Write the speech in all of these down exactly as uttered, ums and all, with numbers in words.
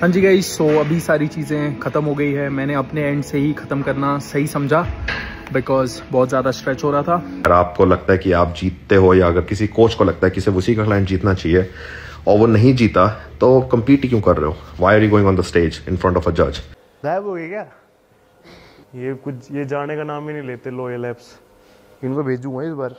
हाँ जी गाइस, सो अभी सारी चीज़ें ख़त्म हो गई है। मैंने अपने एंड से ही ख़त्म करना सही समझा बिकॉज बहुत ज़्यादा स्ट्रेच हो रहा था। अगर आपको लगता है कि आप जीतते हो या अगर किसी कोच को लगता है कि सिर्फ उसी का क्लाइंट जीतना चाहिए और वो नहीं जीता तो कम्पीट ही क्यों कर रहे हो? Why are you going on the stage in front of a जज? गायब हो गया क्या? ये कुछ ये जाने का नाम ही नहीं लेते लॉयल एप्स। इनको भेजूंगा इस बार।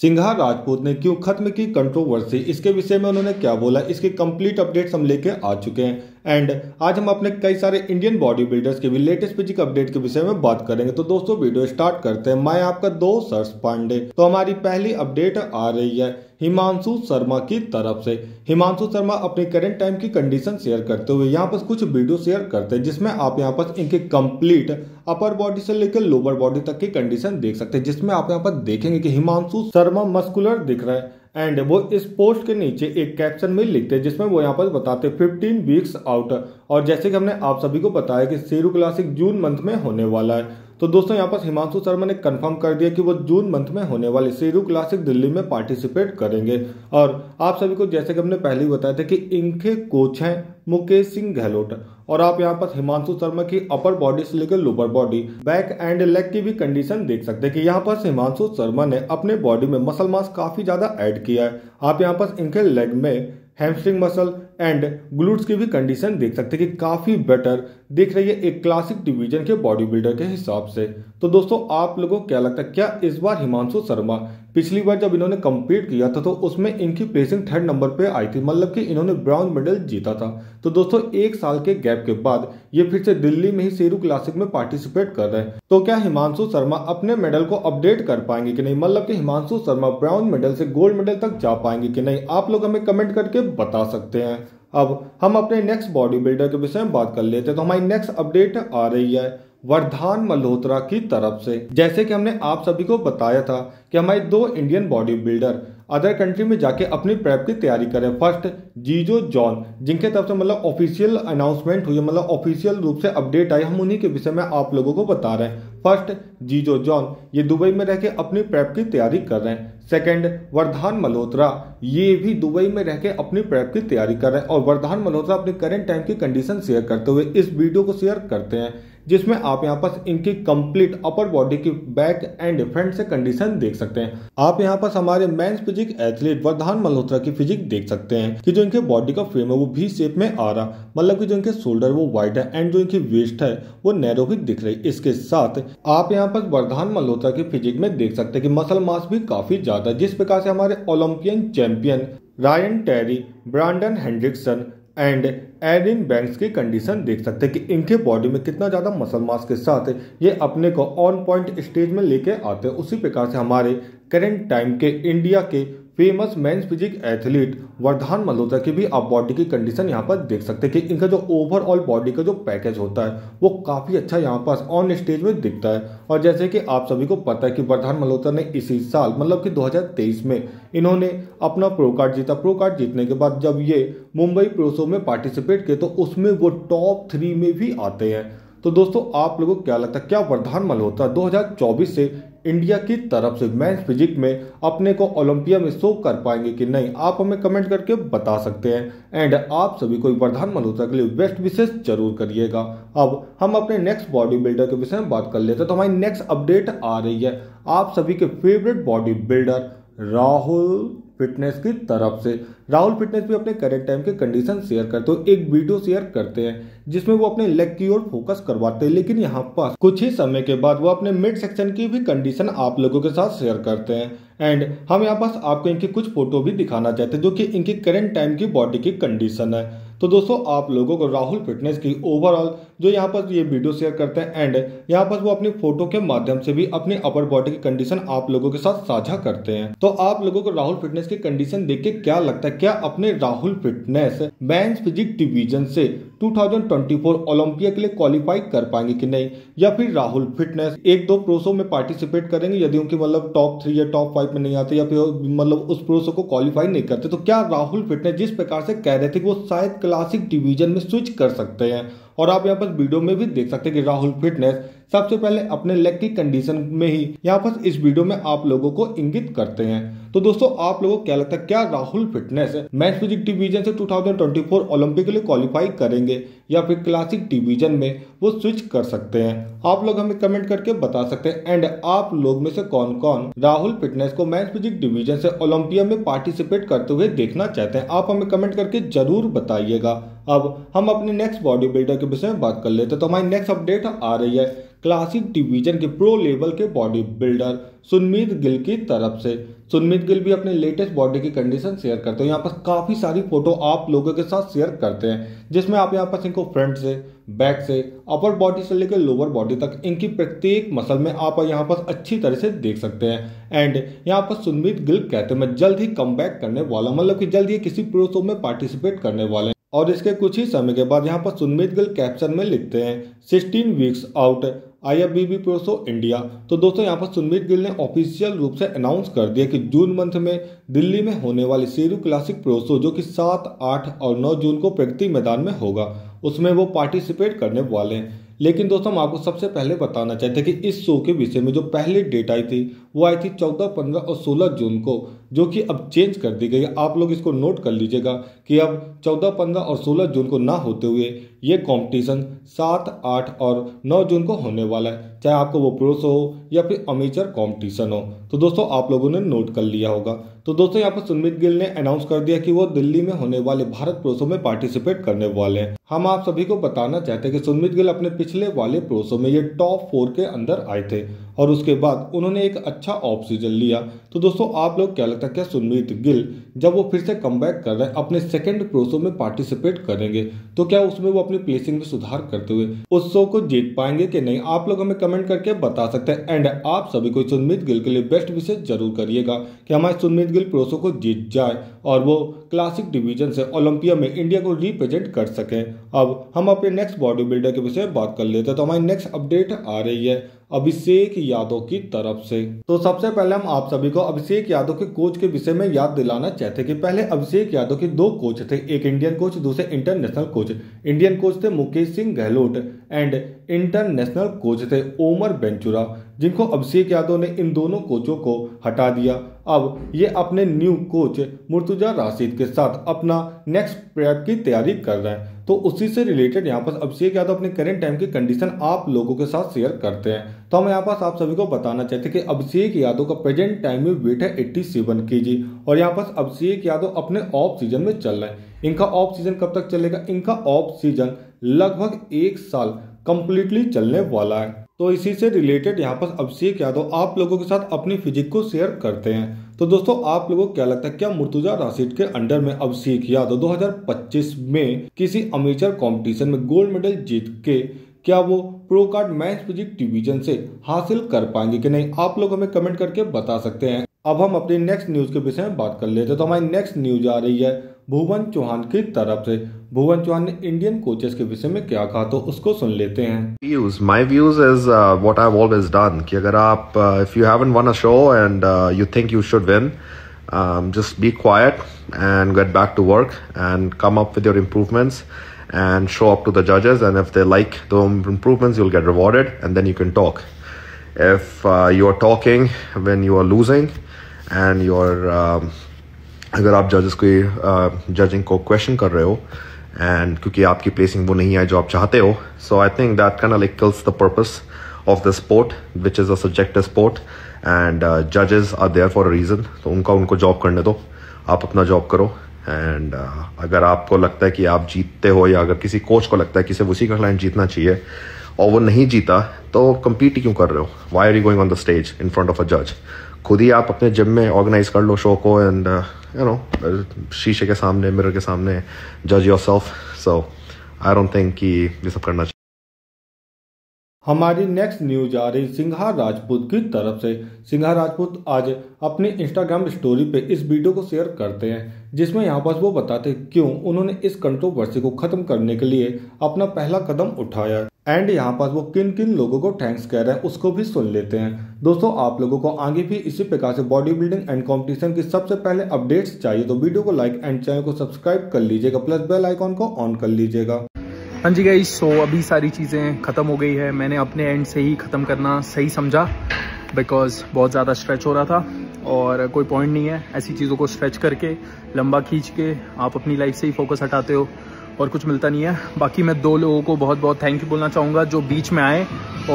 सिंघा राजपूत ने क्यों खत्म की कंट्रोवर्सी, इसके विषय में उन्होंने क्या बोला, इसके कंप्लीट अपडेट्स हम लेके आ चुके हैं। एंड आज हम अपने कई सारे इंडियन बॉडी बिल्डर्स के भी लेटेस्ट फिजिक अपडेट के विषय में बात करेंगे। तो दोस्तों वीडियो स्टार्ट करते हैं। मैं आपका दोस्त हर्ष पांडे। तो हमारी पहली अपडेट आ रही है हिमांशु शर्मा की तरफ से। हिमांशु शर्मा अपनी करेंट टाइम की कंडीशन शेयर करते हुए यहाँ पर कुछ वीडियो शेयर करते हैं, जिसमें आप यहाँ पर इनके कंप्लीट अपर बॉडी से लेकर लोअर बॉडी तक की कंडीशन देख सकते हैं, जिसमें आप यहाँ पर देखेंगे कि हिमांशु शर्मा मस्कुलर दिख रहा है। एंड वो इस पोस्ट के नीचे एक कैप्शन में लिखते हैं, जिसमें वो यहाँ पर बताते हैं फिफ्टीन वीक्स आउट। और जैसे कि हमने आप सभी को बताया कि शेरू क्लासिक जून मंथ में होने वाला है, तो दोस्तों यहाँ पर हिमांशु शर्मा ने कंफर्म कर दिया कि वो जून मंथ में होने वाले शेरू क्लासिक दिल्ली में पार्टिसिपेट करेंगे। और आप सभी को जैसे कि हमने पहले ही बताया था कि इनके कोच हैं मुकेश सिंह गहलोत। और आप यहाँ पर हिमांशु शर्मा की अपर बॉडी से लेकर lower body, back and leg की भी कंडीशन देख सकते हैं कि यहाँ पर हिमांशु शर्मा ने अपने बॉडी में मसल मास काफी ज्यादा ऐड किया है। आप यहाँ पर इनके लेग में हैमस्ट्रिंग मसल एंड ग्लूट्स की भी कंडीशन देख सकते हैं कि काफी बेटर दिख रही है एक क्लासिक डिवीजन के बॉडी बिल्डर के हिसाब से। तो दोस्तों आप लोगों को क्या लगता है, क्या इस बार हिमांशु शर्मा, पिछली बार जब इन्होंने कम्पीट किया था तो उसमें इनकी प्लेसिंग थर्ड नंबर पे आई थी, मतलब कि इन्होंने ब्रॉन्ज मेडल जीता था। तो दोस्तों एक साल के गैप के बाद ये फिर से दिल्ली में ही शेरू क्लासिक में पार्टिसिपेट कर रहे हैं, तो क्या हिमांशु शर्मा अपने मेडल को अपडेट कर पाएंगे कि नहीं, मतलब कि हिमांशु शर्मा ब्रॉन्ज मेडल से गोल्ड मेडल तक जा पाएंगे कि नहीं, आप लोग हमें कमेंट करके बता सकते हैं। अब हम अपने नेक्स्ट बॉडी बिल्डर के विषय में बात कर लेते हैं। तो हमारी नेक्स्ट अपडेट आ रही है वर्धन मल्होत्रा की तरफ से। जैसे कि हमने आप सभी को बताया था कि हमारे दो Indian body builder other country में जाके अपनी प्रेप की तैयारी करें। फर्स्ट जीजो जॉन, जिनके तरफ से मतलब ऑफिशियल अनाउंसमेंट हुई, मतलब ऑफिशियल रूप से अपडेट आई, हम उन्हीं के विषय में आप लोगों को बता रहे हैं। फर्स्ट जीजो जॉन, ये दुबई में रह के अपनी प्रेप की तैयारी कर रहे हैं। सेकंड वर्धन मल्होत्रा, ये भी दुबई में रह के अपनी प्रेप की तैयारी कर रहे हैं। और वर्धन मल्होत्रा अपनी करेंट टाइम की कंडीशन शेयर करते हुए इस वीडियो को शेयर करते हैं, जिसमें आप यहाँ पर इनकी कंप्लीट अपर बॉडी की बैक एंड फ्रंट से कंडीशन देख सकते हैं। आप यहाँ पर हमारे men's physique athlete Vardhan Malhotra की फिजिक देख सकते हैं कि जो इनके बॉडी का फ्रेम है वो भी शेप में आ रहा, मतलब कि जो इनके शोल्डर वो वाइड है एंड जो इनकी वेस्ट है वो नैरो भी दिख रही। इसके साथ आप यहाँ पर वर्धन मल्होत्रा की फिजिक में देख सकते हैं कि मसल मास भी काफी ज्यादा, जिस प्रकार से हमारे Olympian champion Ryan Terry, Brandon Hendrickson and Adin Banks की कंडीशन देख सकते हैं कि इनके बॉडी में कितना ज़्यादा मसल मास के साथ ये अपने को ऑन पॉइंट स्टेज में लेके आते हैं। उसी प्रकार से हमारे करेंट टाइम के इंडिया के famous men's physique athlete Vardhan Malhotra की भी आप बॉडी की कंडीशन यहाँ पर देख सकते हैं कि इनका जो ओवरऑल बॉडी का जो पैकेज होता है वो काफ़ी अच्छा यहाँ पर ऑन स्टेज में दिखता है। और जैसे कि आप सभी को पता है कि वर्धन मल्होत्रा ने इसी साल मतलब कि दो हज़ार तेईस में इन्होंने अपना प्रो कार्ड जीता। प्रो कार्ड जीतने के बाद जब ये मुंबई प्रो शो में पार्टिसिपेट किए तो उसमें वो टॉप थ्री में भी आते हैं। तो दोस्तों आप लोगों को क्या लगता है, क्या वर्धन मल्होत्रा दो हज़ार चौबीस से इंडिया की तरफ से मेंस फिजिक में अपने को ओलंपिया में शो कर पाएंगे कि नहीं, आप हमें कमेंट करके बता सकते हैं। एंड आप सभी को वर्धन मल्होत्रा के लिए बेस्ट विशेष जरूर करिएगा। अब हम अपने नेक्स्ट बॉडी बिल्डर के विषय में बात कर लेते हैं। तो हमारी नेक्स्ट अपडेट आ रही है आप सभी के favourite body builder Rahul fitness की तरफ से। राहुल फिटनेस भी अपने करेंट टाइम के कंडीशन शेयर करते हो, एक वीडियो शेयर करते हैं जिसमें वो अपने लेग की ओर फोकस करवाते हैं, लेकिन यहाँ पर कुछ ही समय के बाद वो अपने मिड सेक्शन की भी कंडीशन आप लोगों के साथ शेयर करते हैं। एंड हम यहाँ पास आपको इनकी कुछ फोटो भी दिखाना चाहते हैं जो कि इनकी करेंट टाइम की बॉडी की कंडीशन है। तो दोस्तों आप लोगों को राहुल फिटनेस की ओवरऑल जो यहाँ पर ये वीडियो शेयर करते हैं एंड यहाँ पर वो अपनी फोटो के माध्यम से भी अपनी अपर बॉडी की कंडीशन आप लोगों के साथ साझा करते हैं। तो आप लोगों को राहुल फिटनेस की कंडीशन देख के क्या लगता है, क्या अपने Rahul fitness men's physique division से दो हज़ार चौबीस ओलंपिया के लिए क्वालिफाई कर पाएंगे कि नहीं, या फिर राहुल फिटनेस एक दो प्रो शो में पार्टिसिपेट करेंगे यदि उनके मतलब टॉप थ्री या टॉप फाइव में नहीं आते या फिर मतलब उस प्रो शो को क्वालिफाई नहीं करते, तो क्या राहुल फिटनेस जिस प्रकार से कह रहे थे कि वो शायद क्लासिक डिवीजन में स्विच कर सकते हैं। और आप यहाँ पर वीडियो में भी देख सकते हैं कि राहुल फिटनेस सबसे पहले अपने लेग की कंडीशन में ही यहाँ पर इस वीडियो में आप लोगों को इंगित करते हैं। तो दोस्तों आप लोगों को क्या लगता है, क्या Rahul fitness match physique division से दो हज़ार चौबीस ओलंपिक के लिए क्वालिफाई करेंगे या फिर क्लासिक डिवीजन में वो स्विच कर सकते हैं? आप लोग हमें कमेंट करके बता सकते हैं। एंड आप लोग में से कौन कौन राहुल फिटनेस को मैच फिजिक डिवीजन से ओलंपिया में पार्टिसिपेट करते हुए देखना चाहते हैं? आप हमें कमेंट करके जरूर बताइएगा। अब हम अपने नेक्स्ट बॉडी बिल्डर के विषय में बात कर लेते हैं। तो हमारी नेक्स्ट अपडेट आ रही है क्लासिक डिवीजन के प्रो लेवल के बॉडी बिल्डर सुनमीत गिल की तरफ से। सुनमीत गिल भी अपने लेटेस्ट बॉडी की कंडीशन शेयर करते हैं। यहाँ पर काफ़ी सारी फोटो आप लोगों के साथ शेयर करते हैं, जिसमें आप यहाँ पर इनको फ्रंट से, बैक से, अपर बॉडी से लेकर लोअर बॉडी तक इनकी प्रत्येक मसल में आप यहाँ पर अच्छी तरह से देख सकते हैं। एंड यहाँ पर सुनमीत गिल कहते हैं, मैं जल्द ही कम बैक करने वाला, मतलब कि जल्द ही किसी प्रो शो में पार्टिसिपेट करने वाले हैं। और इसके कुछ ही समय के बाद यहाँ पर सुनमीत गिल कैप्शन में लिखते हैं sixteen weeks out I F B B pro show India. तो दोस्तों यहाँ पर सुनमीत गिल ने ऑफिशियल रूप से अनाउंस कर दिया कि जून मंथ में दिल्ली में होने वाली शेरू क्लासिक प्रो शो, जो कि सात, आठ और नौ जून को प्रगति मैदान में होगा, उसमें वो पार्टिसिपेट करने वाले हैं। लेकिन दोस्तों हम आपको सबसे पहले बताना चाहते हैं कि इस शो के विषय में जो पहले डेट आई थी वो आई थी चौदह, पंद्रह और सोलह जून को, जो कि अब चेंज कर दी गई है। आप लोग इसको नोट कर लीजिएगा कि अब चौदह, पंद्रह और सोलह जून को ना होते हुए ये कंपटीशन सात, आठ और नौ जून को होने वाला है, चाहे आपको वो प्रो शो हो या फिर अमेचर कंपटीशन हो। तो दोस्तों आप लोगों ने नोट कर लिया होगा। तो दोस्तों यहाँ पर सुनमीत गिल ने अनाउंस कर दिया कि वो दिल्ली में होने वाले भारत प्रो शो में पार्टिसिपेट करने वाले हैं। हम आप सभी को बताना चाहते हैं कि सुनमीत गिल अपने पिछले वाले प्रो शो में ये टॉप फोर के अंदर आए थे और उसके बाद उन्होंने एक अच्छा ऑफ सीजन लिया। तो दोस्तों आप लोग क्या लगता है, क्या सुनमीत गिल जब वो फिर से कमबैक कर रहे हैं, अपने सेकंड प्रो शो में पार्टिसिपेट करेंगे, तो क्या उसमें वो अपनी प्लेसिंग में सुधार करते हुए उस शो को जीत पाएंगे कि नहीं? आप लोग हमें कमेंट करके बता सकते हैं। एंड आप सभी को सुनमीत गिल के लिए बेस्ट विशेष जरूर करिएगा कि हमारे सुनमीत गिल प्रो शो को जीत जाए और वो क्लासिक डिवीजन से ओलंपिया में इंडिया को रिप्रेजेंट कर सकें। अब हम अपने नेक्स्ट बॉडी बिल्डर के विषय में बात कर लेते हैं। तो हमारी नेक्स्ट अपडेट आ रही है अभिषेक यादव की तरफ से। तो सबसे पहले हम आप सभी को अभिषेक यादव के कोच के विषय में याद दिलाना चाहते हैं कि पहले अभिषेक यादव के दो कोच थे, एक इंडियन कोच, दूसरे इंटरनेशनल कोच। इंडियन कोच थे Mukesh Singh Gehlot and international coach थे ओमर बेंचुरा, जिनको अभिषेक यादव ने इन दोनों कोचों को हटा दिया। अब ये अपने न्यू कोच मुर्तुजा राशिद के साथ अपना नेक्स्ट प्रेप की तैयारी कर रहे हैं। तो उसी से रिलेटेड यहाँ पर अभिषेक यादव अपने करेंट टाइम की कंडीशन आप लोगों के साथ शेयर करते हैं। तो हम यहाँ पास आप सभी को बताना चाहते हैं कि अभिषेक यादव का प्रेजेंट टाइम में वेट है सत्तासी केजी और यहाँ पास अभिषेक यादव अपने ऑफ सीजन में चल रहे हैं। इनका ऑफ सीजन कब तक चलेगा? इनका ऑफ सीजन लगभग एक साल कंप्लीटली चलने वाला है। तो इसी से रिलेटेड यहाँ पर अभिषेक यादव आप लोगों के साथ अपनी फिजिक को शेयर करते हैं। तो दोस्तों आप लोगों को क्या लगता है, क्या मुर्तुजा राशिद के अंडर में अभिषेक यादव दो हज़ार पच्चीस में किसी अमेचर कंपटीशन में गोल्ड मेडल जीत के क्या वो pro card match physique division से हासिल कर पाएंगे कि नहीं? आप लोग हमें कमेंट करके बता सकते हैं। अब हम अपनी नेक्स्ट न्यूज़ के विषय में बात कर लेते हैं। तो हमारी नेक्स्ट न्यूज आ रही है भुवन चौहान की तरफ से। भुवन चौहान ने इंडियन कोचेस के विषय में क्या कहा, तो उसको सुन लेते हैं। Views my views is what I have always done कि अगर आप if you haven't won a show and you think you should win, just be quiet and get back to work and come up with your improvements and show up to the जजेस and if they like the improvements you will get rewarded and then you can talk. If you are talking when you are losing and you are, अगर आप जजेस को judging को question कर रहे हो and क्योंकि आपकी प्लेसिंग वो नहीं है जो आप चाहते हो, so I think that kind of like kills the purpose of the sport which is a subjective sport and जजेस are there for a reason. तो उनका उनको जॉब करने दो, आप अपना जॉब करो। एंड uh, अगर आपको लगता है कि आप जीतते हो या अगर किसी कोच को लगता है कि सिर्फ उसी का क्लाइंट जीतना चाहिए और वो नहीं जीता, तो कम्पीट क्यों कर रहे हो? Why are you going on the stage in front of a जज? खुद ही आप अपने जिम में ऑर्गेनाइज कर लो शो को एंड यू नो शीशे के सामने, मिरर के सामने जज yourself. So I don't think कि ये सब करना चाहिए। हमारी नेक्स्ट न्यूज आ रही सिंघा राजपूत की तरफ से। सिंघा राजपूत आज अपने इंस्टाग्राम स्टोरी पे इस वीडियो को शेयर करते हैं, जिसमें यहाँ पर वो बताते हैं क्यों उन्होंने इस कंट्रोवर्सी को खत्म करने के लिए अपना पहला कदम उठाया। एंड यहाँ पर वो किन किन लोगों को थैंक्स कह रहे हैं, उसको भी सुन लेते हैं। दोस्तों आप लोगों को आगे भी इसी प्रकार से बॉडी बिल्डिंग एंड कंपटीशन की सबसे पहले अपडेट्स चाहिए तो वीडियो को लाइक एंड चैनल को सब्सक्राइब कर लीजिएगा, प्लस बेल आइकॉन को ऑन कर लीजिएगा। हाँ जी गाइस, सो अभी सारी चीज़ें ख़त्म हो गई है। मैंने अपने एंड से ही ख़त्म करना सही समझा बिकॉज़ बहुत ज़्यादा स्ट्रेच हो रहा था और कोई पॉइंट नहीं है ऐसी चीज़ों को स्ट्रेच करके लंबा खींच के। आप अपनी लाइफ से ही फोकस हटाते हो और कुछ मिलता नहीं है। बाकी मैं दो लोगों को बहुत बहुत थैंक यू बोलना चाहूँगा जो बीच में आए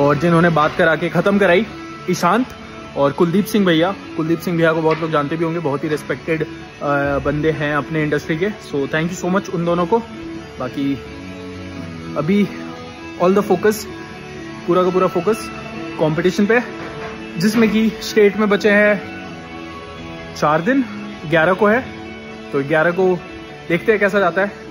और जिन्होंने बात करा के ख़त्म कराई, ईशांत और कुलदीप सिंह भैया। कुलदीप सिंह भैया को बहुत लोग जानते भी होंगे, बहुत ही रिस्पेक्टेड बंदे हैं अपने इंडस्ट्री के। So thank you so much उन दोनों को। बाकी अभी ऑल द फोकस, पूरा का पूरा फोकस कंपटीशन पे, जिसमें कि स्टेट में बचे हैं चार दिन, ग्यारह को है, तो ग्यारह को देखते हैं कैसा जाता है।